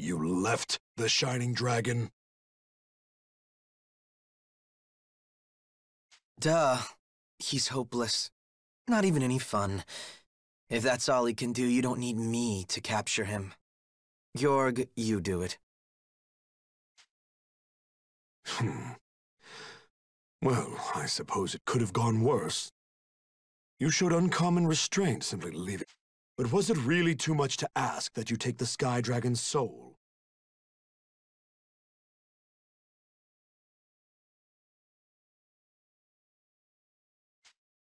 You left the Shining Dragon? Duh. He's hopeless. Not even any fun. If that's all he can do, you don't need me to capture him. Georg, you do it. Well, I suppose it could have gone worse. You showed uncommon restraint simply leaving. But was it really too much to ask that you take the Sky Dragon's soul?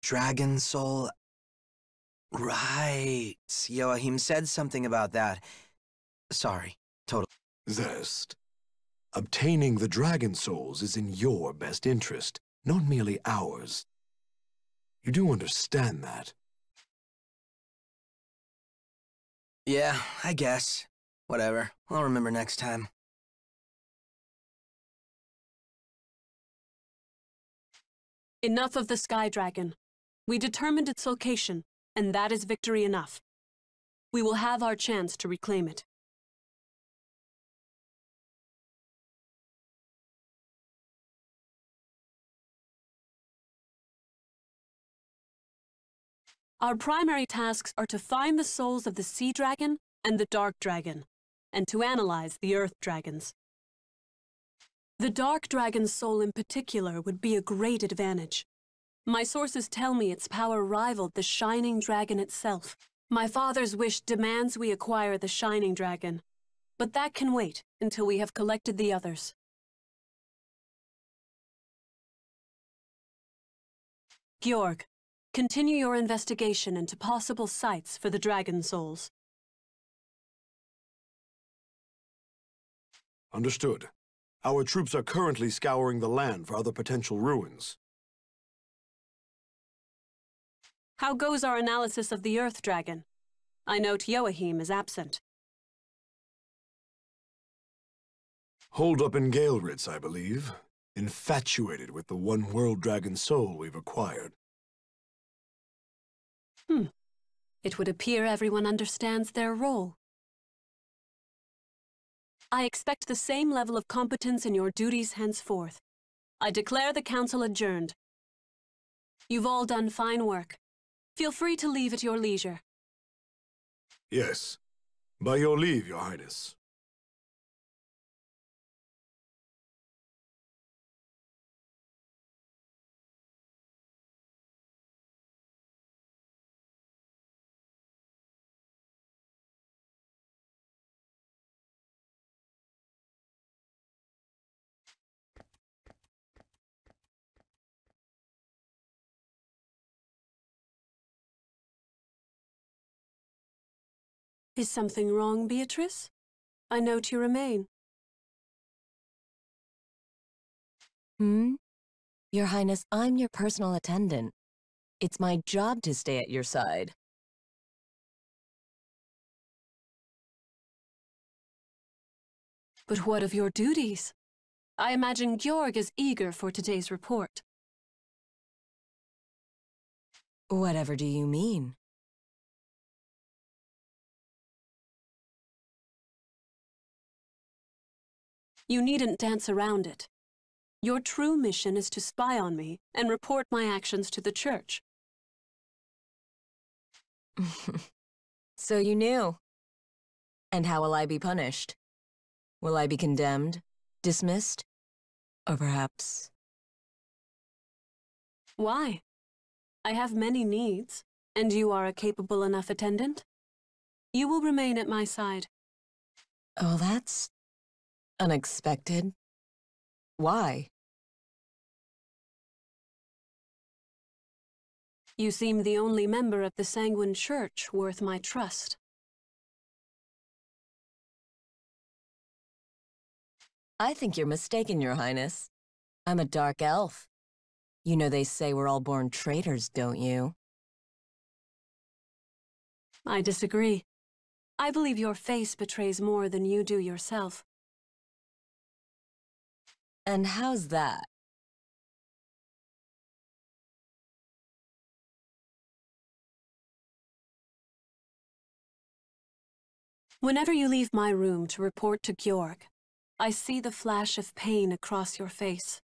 Dragon soul? Right. Joachim said something about that. Sorry, totally. Zest. Obtaining the dragon souls is in your best interest, not merely ours. You do understand that. Yeah, I guess. Whatever. I'll remember next time. Enough of the Sky Dragon. We determined its location, and that is victory enough. We will have our chance to reclaim it. Our primary tasks are to find the souls of the Sea Dragon and the Dark Dragon, and to analyze the Earth Dragons. The Dark Dragon's soul in particular would be a great advantage. My sources tell me its power rivaled the Shining Dragon itself. My father's wish demands we acquire the Shining Dragon, but that can wait until we have collected the others. Georg, continue your investigation into possible sites for the dragon souls. Understood. Our troops are currently scouring the land for other potential ruins. How goes our analysis of the Earth Dragon? I note Joachim is absent. Hold up in Gaelritz, I believe. Infatuated with the One World Dragon soul we've acquired. It would appear everyone understands their role. I expect the same level of competence in your duties henceforth. I declare the council adjourned. You've all done fine work. Feel free to leave at your leisure. Yes. By your leave, Your Highness. Is something wrong, Beatrice? I note you remain. Your Highness, I'm your personal attendant. It's my job to stay at your side. But what of your duties? I imagine Georg is eager for today's report. Whatever do you mean? You needn't dance around it. Your true mission is to spy on me and report my actions to the church. So you knew. And how will I be punished? Will I be condemned, dismissed, or perhaps... Why? I have many needs, and you are a capable enough attendant. You will remain at my side. Oh, that's... unexpected? Why? You seem the only member of the Sanguine Church worth my trust. I think you're mistaken, Your Highness. I'm a dark elf. You know they say we're all born traitors, don't you? I disagree. I believe your face betrays more than you do yourself. And how's that? Whenever you leave my room to report to Georg, I see the flash of pain across your face.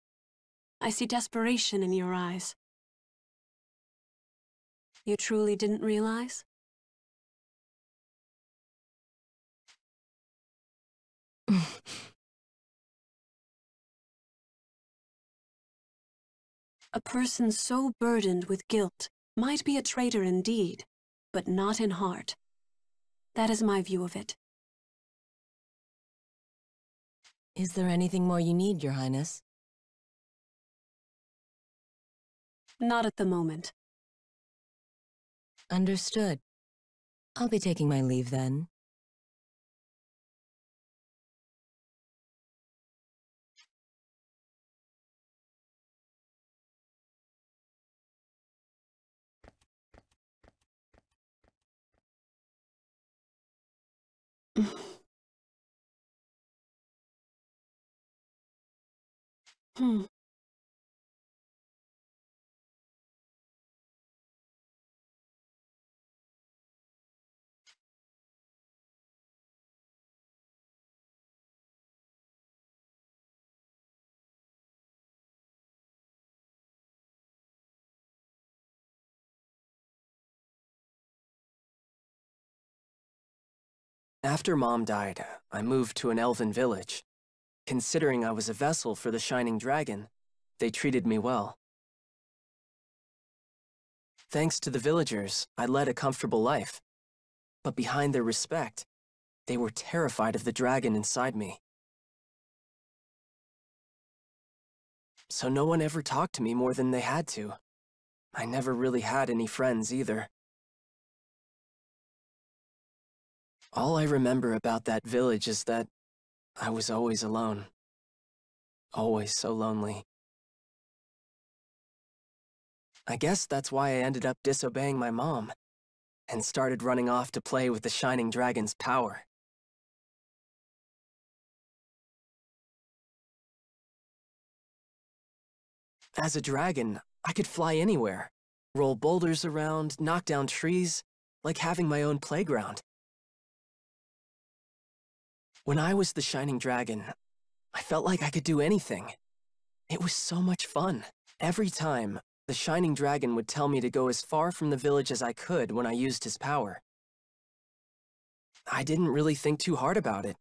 I see desperation in your eyes. You truly didn't realize? A person so burdened with guilt might be a traitor indeed, but not in heart. That is my view of it. Is there anything more you need, Your Highness? Not at the moment. Understood. I'll be taking my leave then. After Mom died, I moved to an elven village. Considering I was a vessel for the Shining Dragon, they treated me well. Thanks to the villagers, I led a comfortable life. But behind their respect, they were terrified of the dragon inside me. So no one ever talked to me more than they had to. I never really had any friends either. All I remember about that village is that I was always alone. Always so lonely. I guess that's why I ended up disobeying my mom, and started running off to play with the Shining Dragon's power. As a dragon, I could fly anywhere, roll boulders around, knock down trees, like having my own playground. When I was the Shining Dragon, I felt like I could do anything. It was so much fun. Every time, the Shining Dragon would tell me to go as far from the village as I could when I used his power. I didn't really think too hard about it.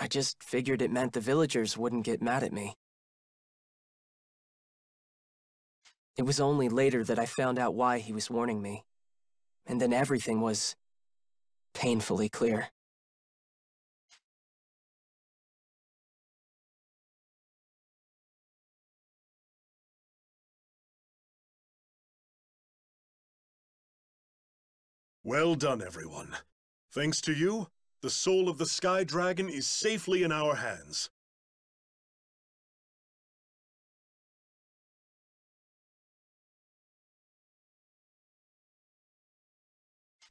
I just figured it meant the villagers wouldn't get mad at me. It was only later that I found out why he was warning me. And then everything was painfully clear. Well done, everyone. Thanks to you, the soul of the Sky Dragon is safely in our hands.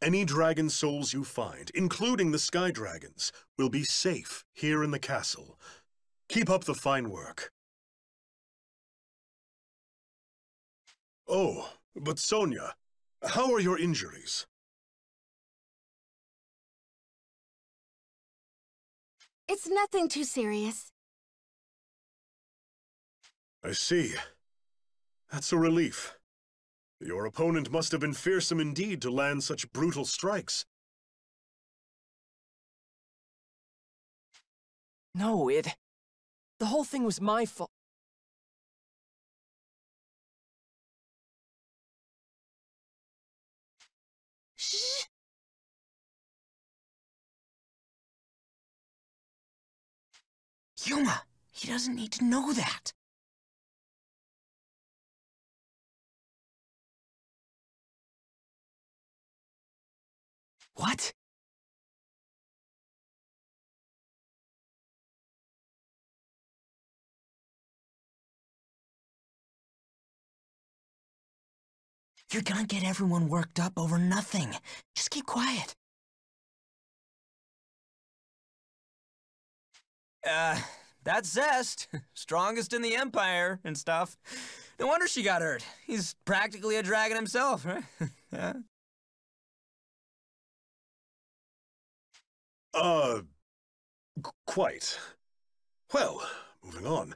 Any dragon souls you find, including the Sky Dragons, will be safe here in the castle. Keep up the fine work. Oh, but Sonia, how are your injuries? It's nothing too serious. I see. That's a relief. Your opponent must have been fearsome indeed to land such brutal strikes. No, the whole thing was my fault. Shh! Yuma, he doesn't need to know that. What? You're gonna get everyone worked up over nothing. Just keep quiet. That Zest, strongest in the Empire and stuff. No wonder she got hurt. He's practically a dragon himself, right? Quite. Well, moving on.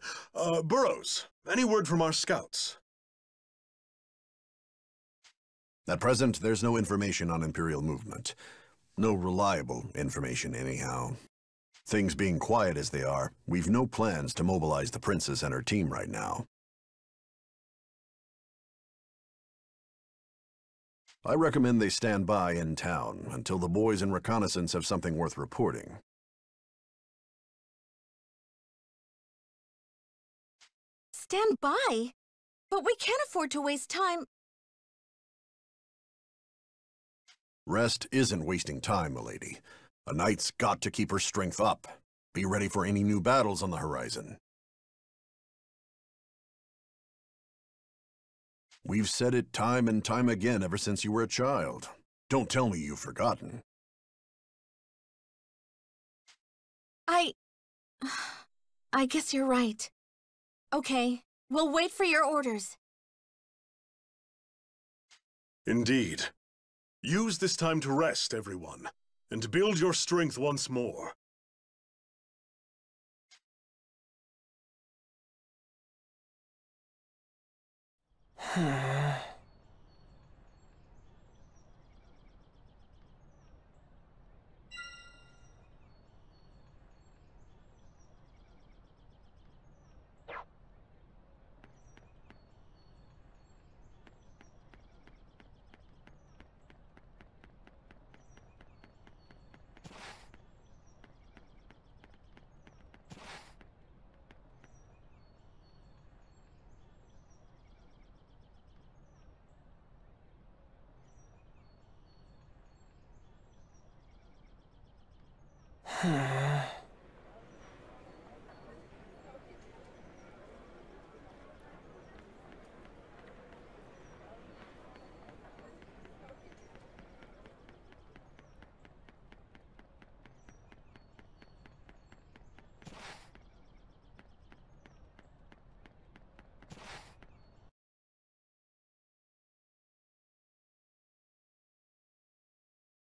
Burrows, any word from our scouts? At present, there's no information on Imperial movement. No reliable information, anyhow. Things being quiet as they are, we've no plans to mobilize the Princess and her team right now. I recommend they stand by in town until the boys in reconnaissance have something worth reporting. Stand by? But we can't afford to waste time. Rest isn't wasting time, milady. A knight's got to keep her strength up. Be ready for any new battles on the horizon. We've said it time and time again ever since you were a child. Don't tell me you've forgotten. I guess you're right. Okay, we'll wait for your orders. Indeed. Use this time to rest, everyone, and build your strength once more.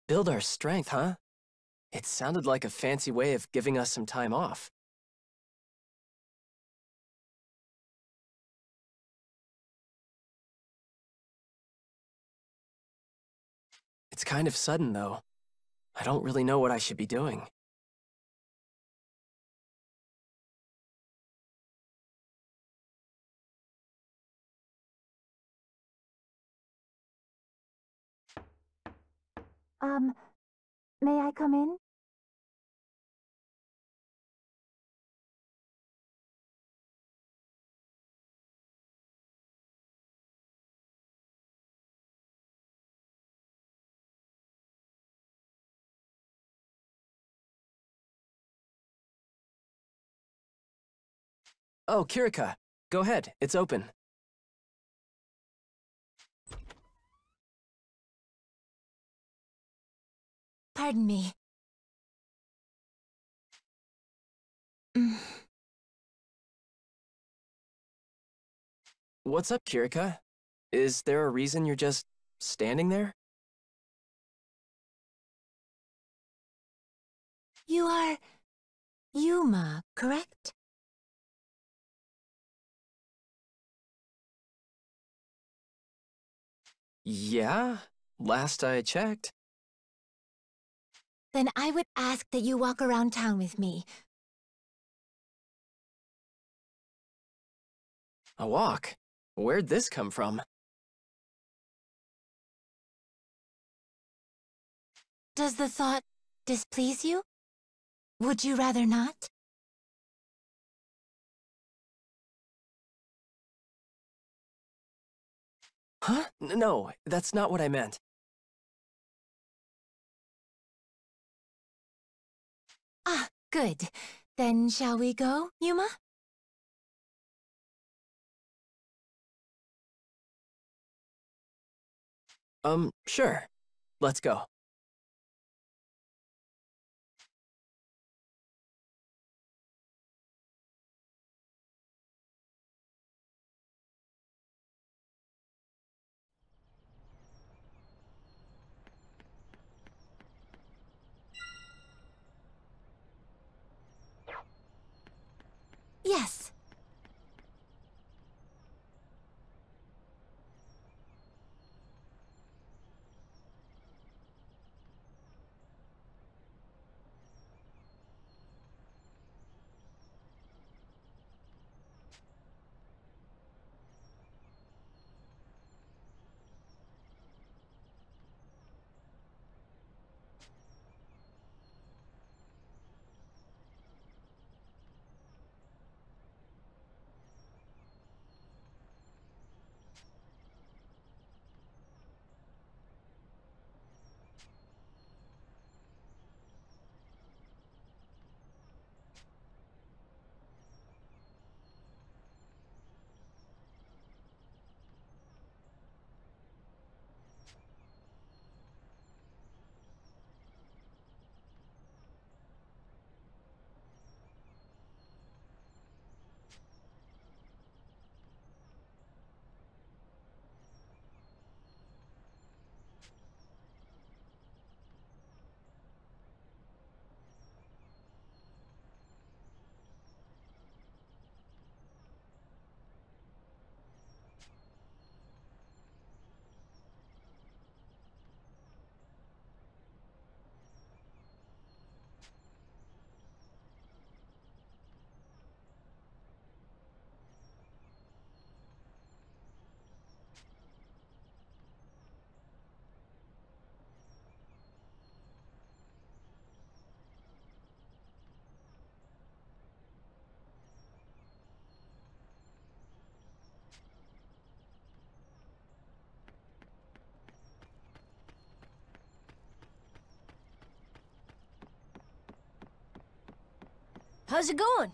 Build our strength, huh? It sounded like a fancy way of giving us some time off. It's kind of sudden, though. I don't really know what I should be doing. May I come in? Oh, Kirika, go ahead. It's open. Pardon me. What's up, Kirika? Is there a reason you're just standing there? You are Yuma, correct? Yeah, last I checked. Then I would ask that you walk around town with me. A walk? Where'd this come from? Does the thought displease you? Would you rather not? Huh? No, that's not what I meant. Ah, good. Then shall we go, Yuma? Sure. Let's go. Yes. How's it going?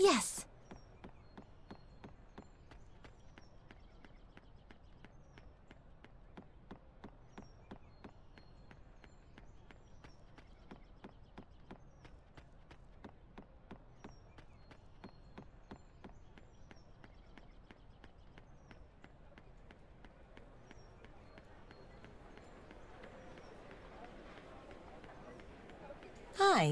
Yes. Hi.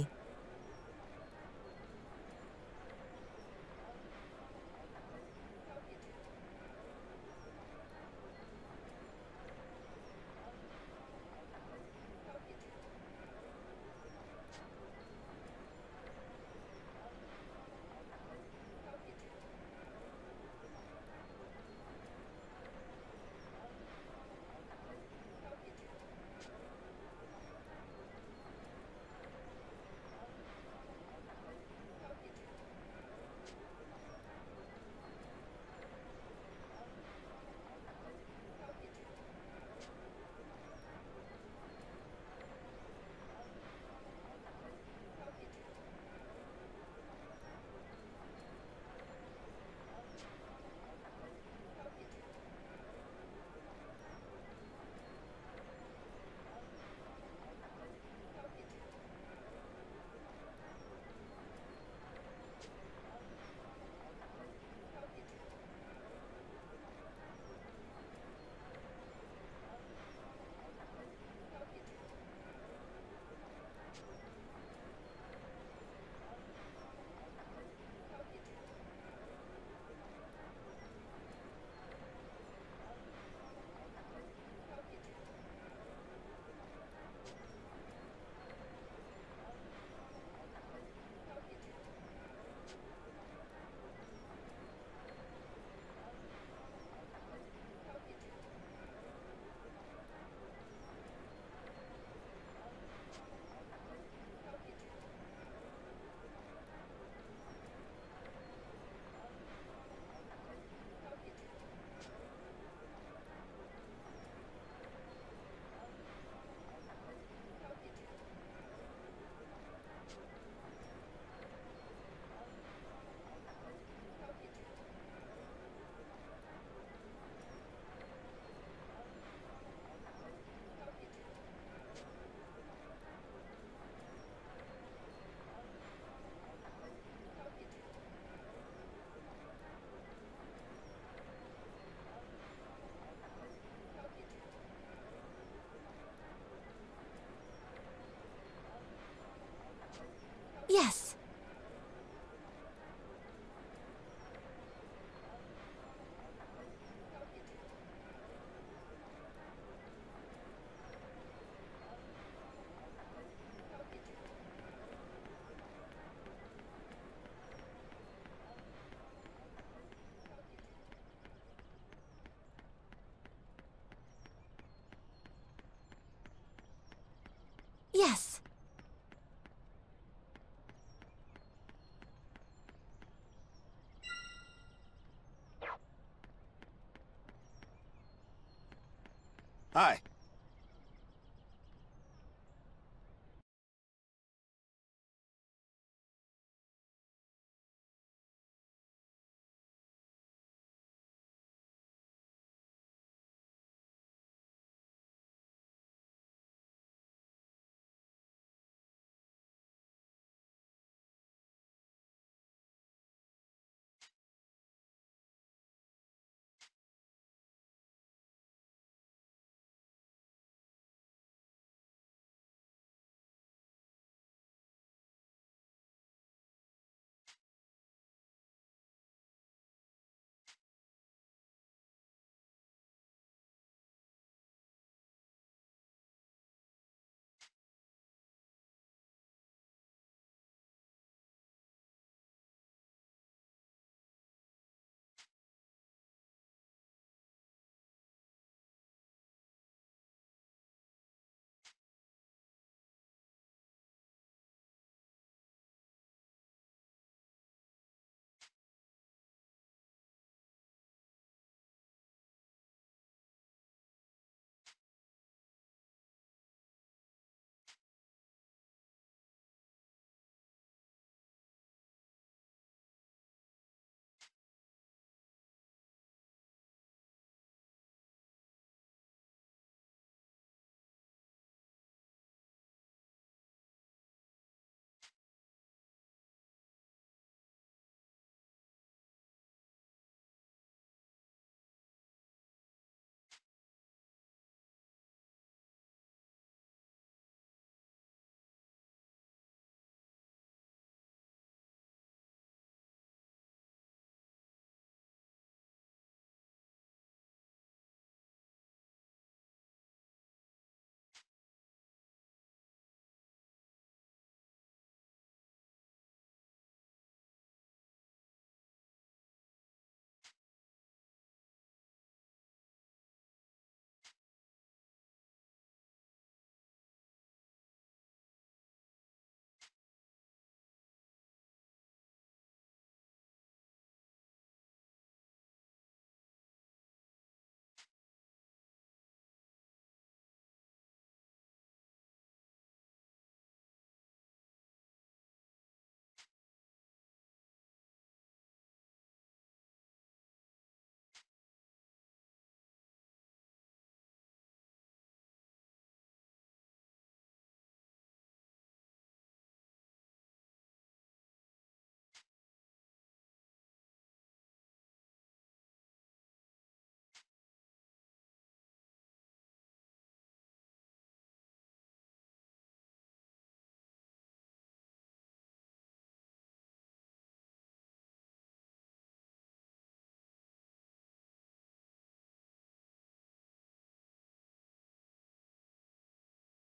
Hi.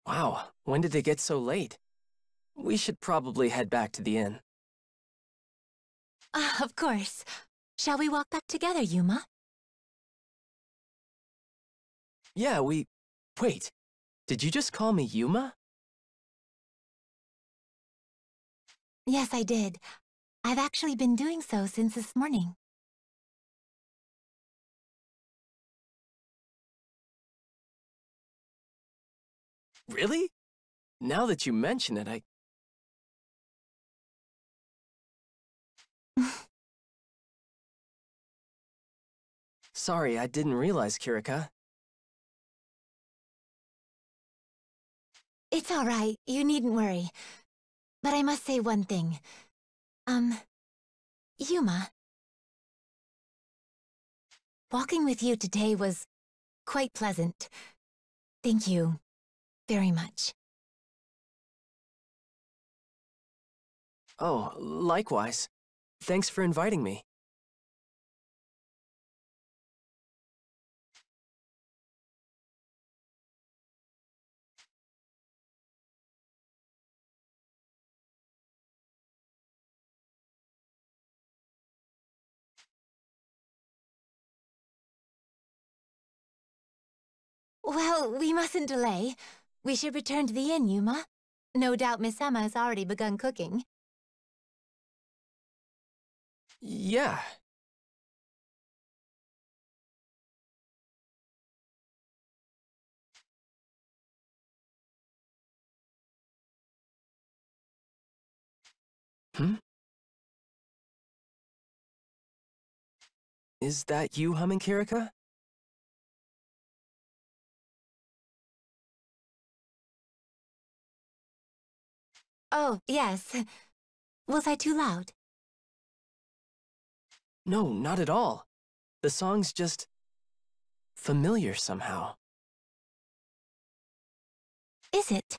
Wow, when did they get so late? We should probably head back to the inn. Of course. Shall we walk back together, Yuma? Yeah, we... Wait, did you just call me Yuma? Yes, I did. I've actually been doing so since this morning. Really? Now that you mention it, I... Sorry, I didn't realize, Kirika. It's all right. You needn't worry. But I must say one thing. Yuma. Walking with you today was quite pleasant. Thank you. Very much. Oh, likewise. Thanks for inviting me. Well, we mustn't delay. We should return to the inn, Yuma. No doubt Miss Emma has already begun cooking. Yeah. Is that you humming, Kirika? Oh, yes. Was I too loud? No, not at all. The song's just familiar somehow. Is it?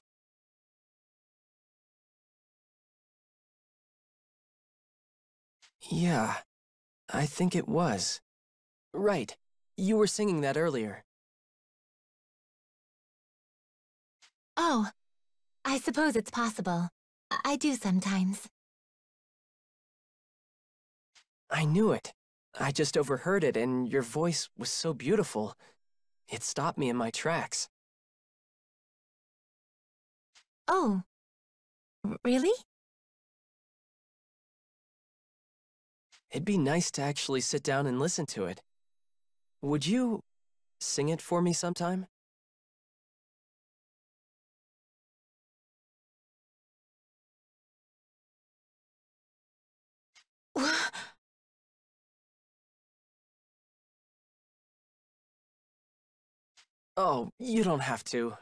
Yeah, I think it was. Right, you were singing that earlier. Oh, I suppose it's possible. I do sometimes. I knew it. I just overheard it, and your voice was so beautiful. It stopped me in my tracks. Oh, really? It'd be nice to actually sit down and listen to it. Would you sing it for me sometime? Oh, you don't have to.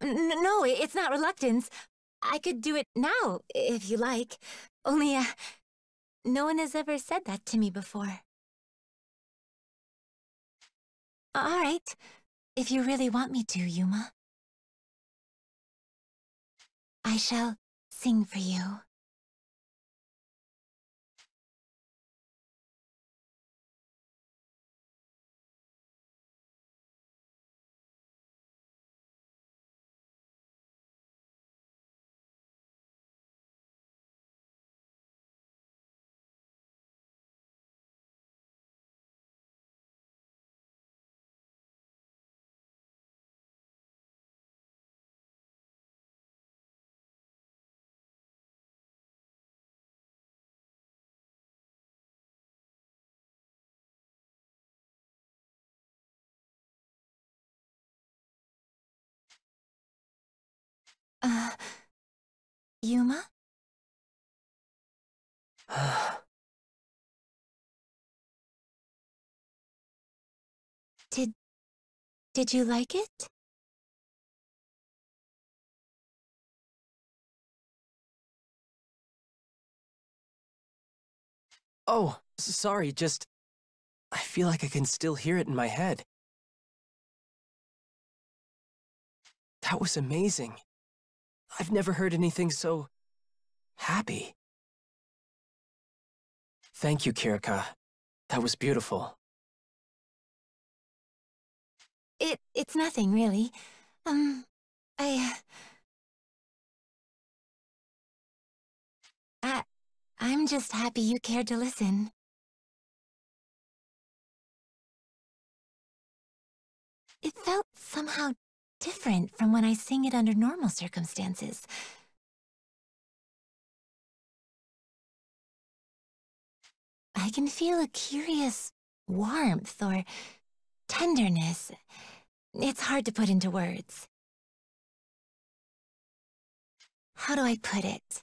No, it's not reluctance. I could do it now, if you like. Only, no one has ever said that to me before. All right, if you really want me to, Yuma. I shall sing for you. Yuma? Did you like it? Oh, sorry, just... I feel like I can still hear it in my head. That was amazing. I've never heard anything so happy. Thank you, Kirika. That was beautiful. It's nothing, really. I'm just happy you cared to listen. It felt somehow different from when I sing it under normal circumstances. I can feel a curious warmth or tenderness. It's hard to put into words. How do I put it?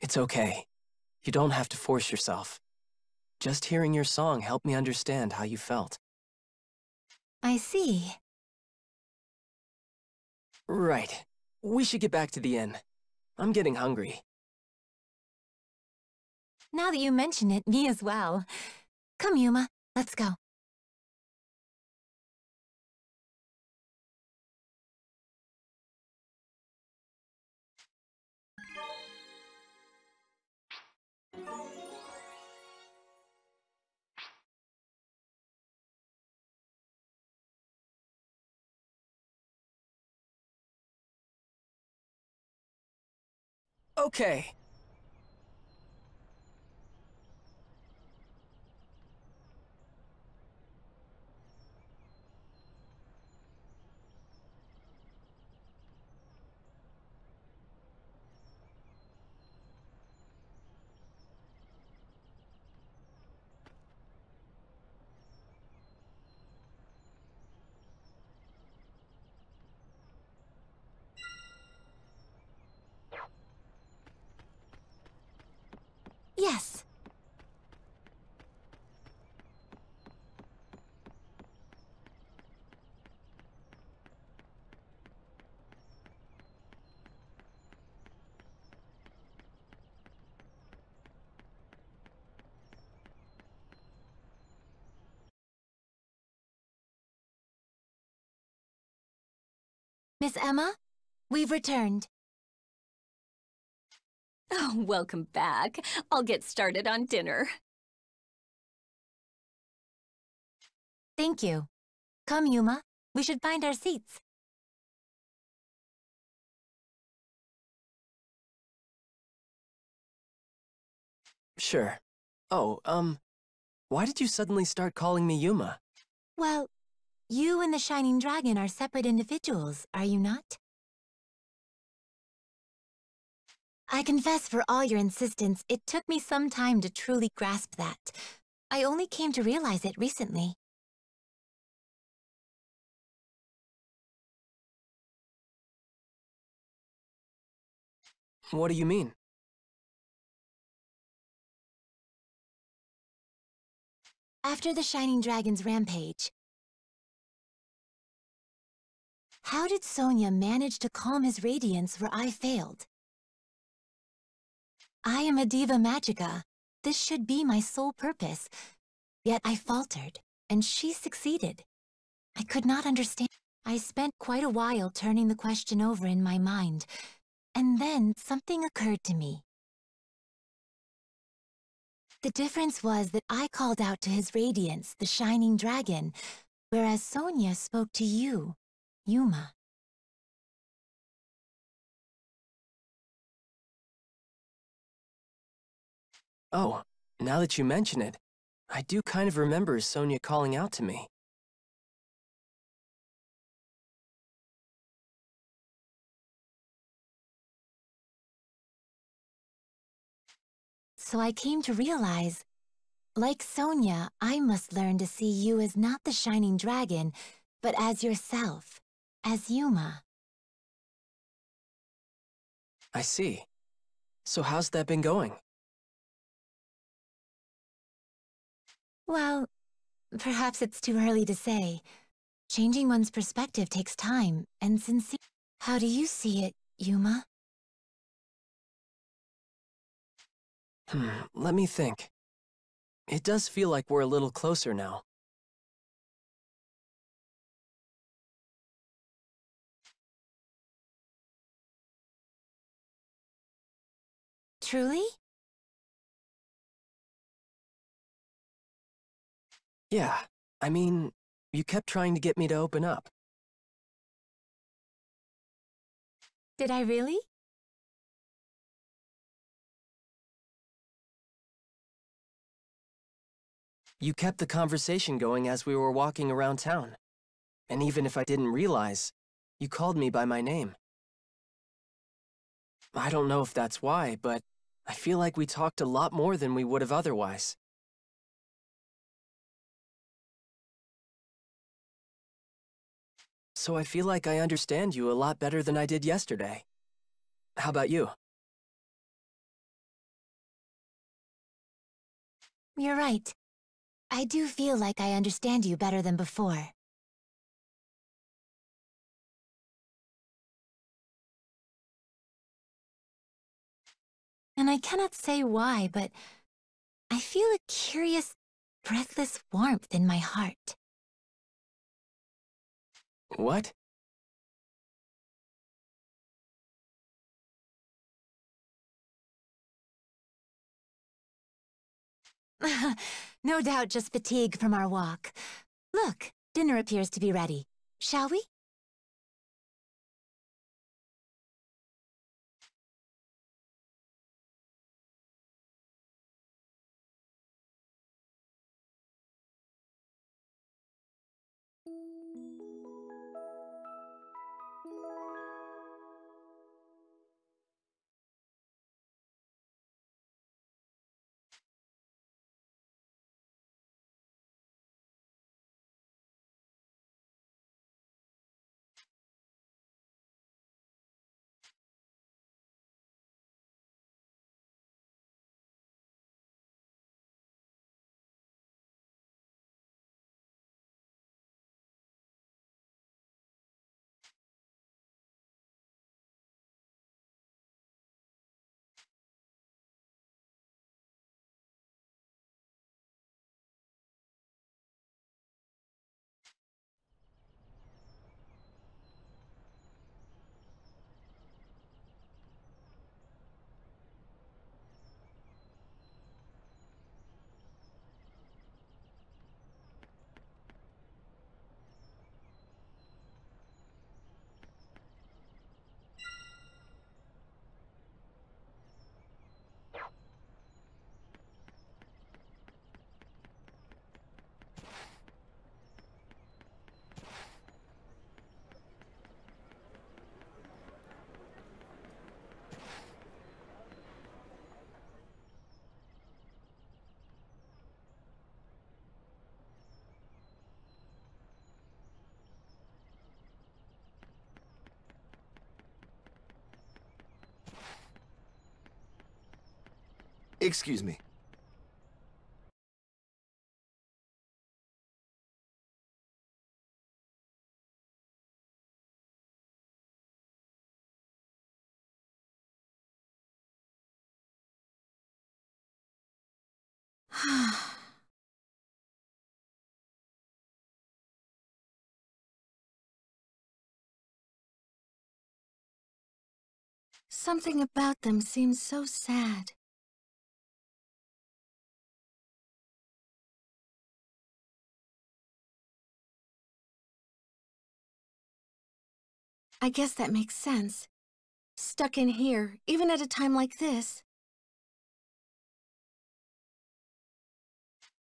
It's okay. You don't have to force yourself. Just hearing your song helped me understand how you felt. I see. Right. We should get back to the inn. I'm getting hungry. Now that you mention it, me as well. Come, Yuma. Let's go. Okay. Yes. Miss Emma, we've returned. Oh, welcome back. I'll get started on dinner. Thank you. Come, Yuma. We should find our seats. Sure. Oh, why did you suddenly start calling me Yuma? Well, you and the Shining Dragon are separate individuals, are you not? I confess, for all your insistence, it took me some time to truly grasp that. I only came to realize it recently. What do you mean? After the Shining Dragon's rampage, how did Sonia manage to calm his radiance where I failed? I am a Diva Magica. This should be my sole purpose. Yet I faltered, and she succeeded. I could not understand. I spent quite a while turning the question over in my mind, and then something occurred to me. The difference was that I called out to his radiance, the Shining Dragon, whereas Sonia spoke to you, Yuma. Oh, now that you mention it, I do kind of remember Sonia calling out to me. So I came to realize, like Sonia, I must learn to see you as not the Shining Dragon, but as yourself. As Yuma. I see. So how's that been going? Well, perhaps it's too early to say. Changing one's perspective takes time, and sincere. How do you see it, Yuma? Let me think. It does feel like we're a little closer now. Truly? Yeah, I mean, you kept trying to get me to open up. Did I really? You kept the conversation going as we were walking around town. And even if I didn't realize, you called me by my name. I don't know if that's why, but I feel like we talked a lot more than we would have otherwise. So I feel like I understand you a lot better than I did yesterday. How about you? You're right. I do feel like I understand you better than before. And I cannot say why, but I feel a curious, breathless warmth in my heart. What? No doubt just fatigue from our walk. Look, dinner appears to be ready. Shall we? Excuse me. Something about them seems so sad. I guess that makes sense. Stuck in here, even at a time like this.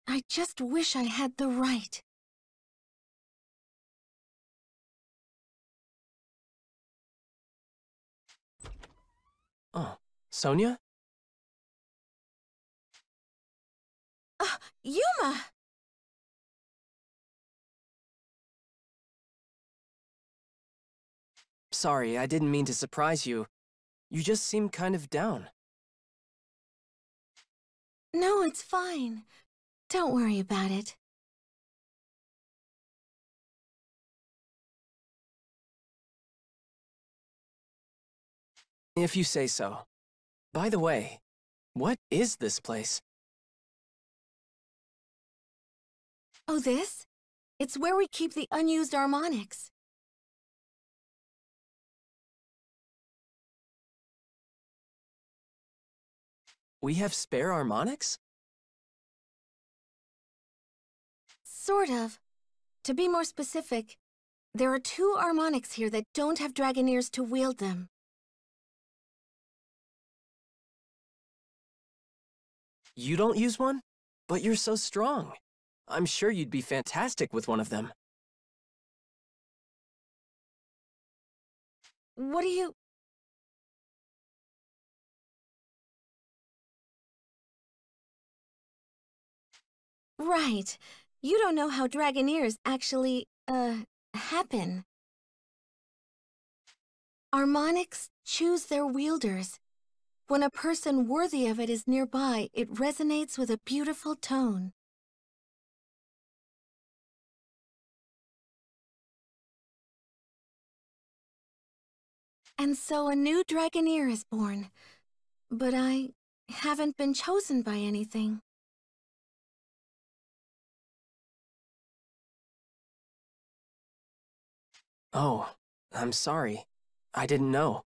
I just wish I had the right. Oh, Sonia? Yuma! Sorry, I didn't mean to surprise you. You just seemed kind of down. No, it's fine. Don't worry about it. If you say so. By the way, what is this place? Oh, this? It's where we keep the unused harmonics. We have spare harmonics? Sort of. To be more specific, there are 2 harmonics here that don't have Dragoneers to wield them. You don't use one? But you're so strong. I'm sure you'd be fantastic with one of them. What do you... Right. You don't know how Dragoneers actually, happen. Harmonics choose their wielders. When a person worthy of it is nearby, it resonates with a beautiful tone. And so a new Dragoneer is born. But I haven't been chosen by anything. Oh, I'm sorry. I didn't know.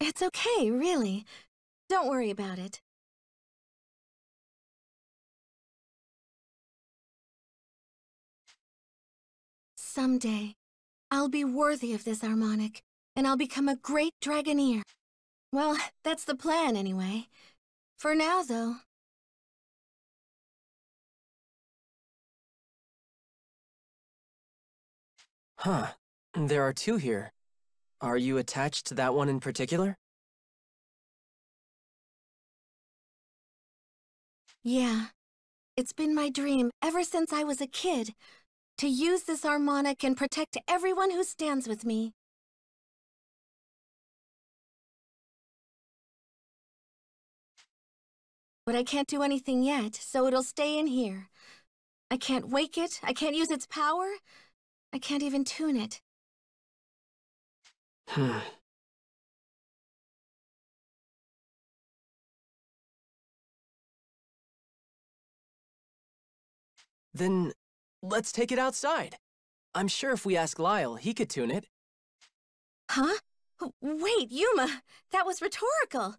It's okay, really. Don't worry about it. Someday, I'll be worthy of this harmonic, and I'll become a great Dragoneer. Well, that's the plan anyway. For now, though. Huh. There are 2 here. Are you attached to that one in particular? Yeah. It's been my dream ever since I was a kid. To use this harmonic and protect everyone who stands with me. But I can't do anything yet, so it'll stay in here. I can't wake it, I can't use its power, I can't even tune it. Then... let's take it outside. I'm sure if we ask Lyle, he could tune it. Huh? Wait, Yuma, that was rhetorical.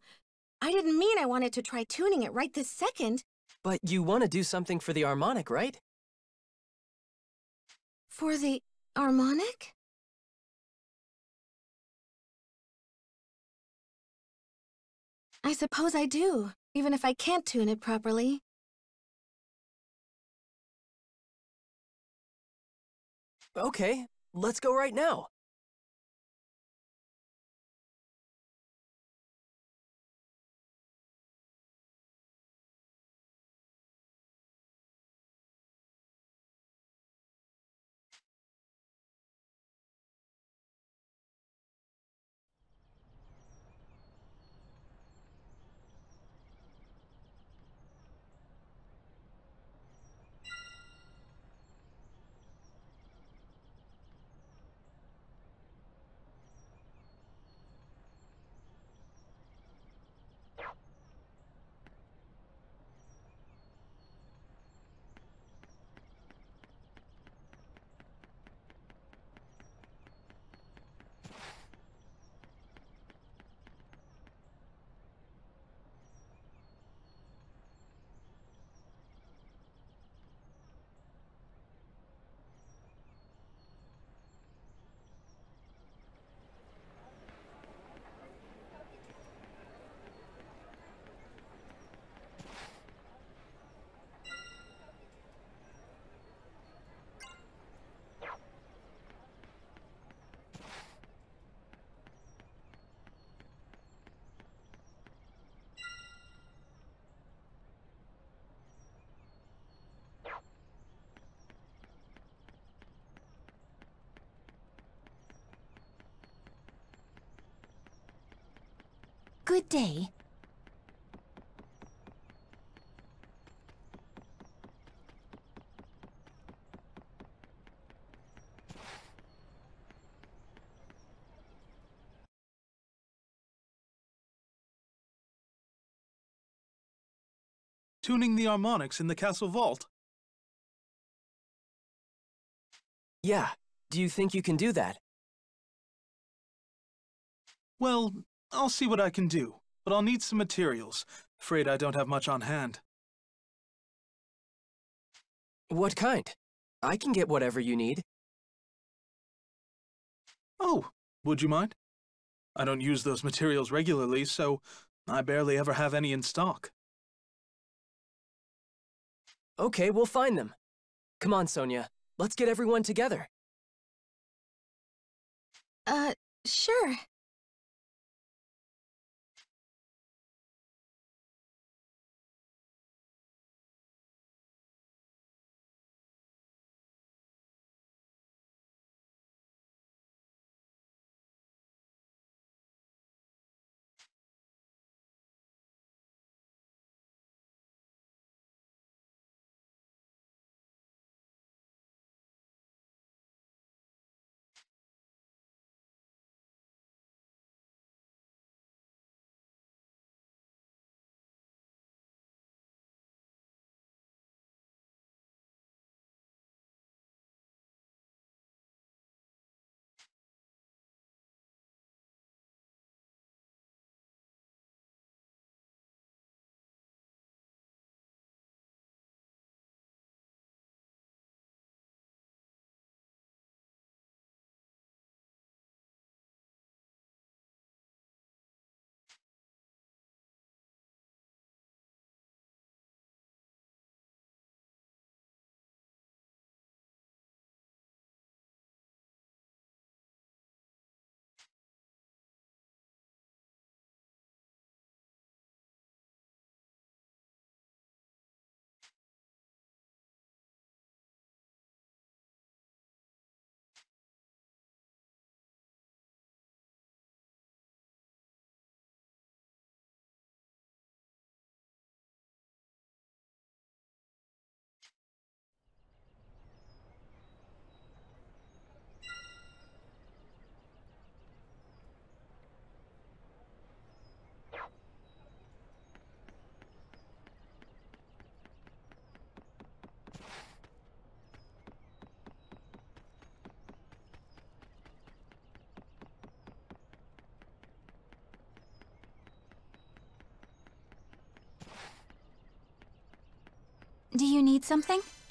I didn't mean I wanted to try tuning it right this second. But you want to do something for the harmonic, right? For the harmonic? I suppose I do, even if I can't tune it properly. Okay, let's go right now. good day. Tuning the harmonics in the castle vault. Yeah, do you think you can do that? Well, I'll see what I can do, but I'll need some materials. Afraid I don't have much on hand. What kind? I can get whatever you need. Oh, would you mind? I don't use those materials regularly, so I barely ever have any in stock. Okay, we'll find them. Come on, Sonia. Let's get everyone together. Sure. Do you need something?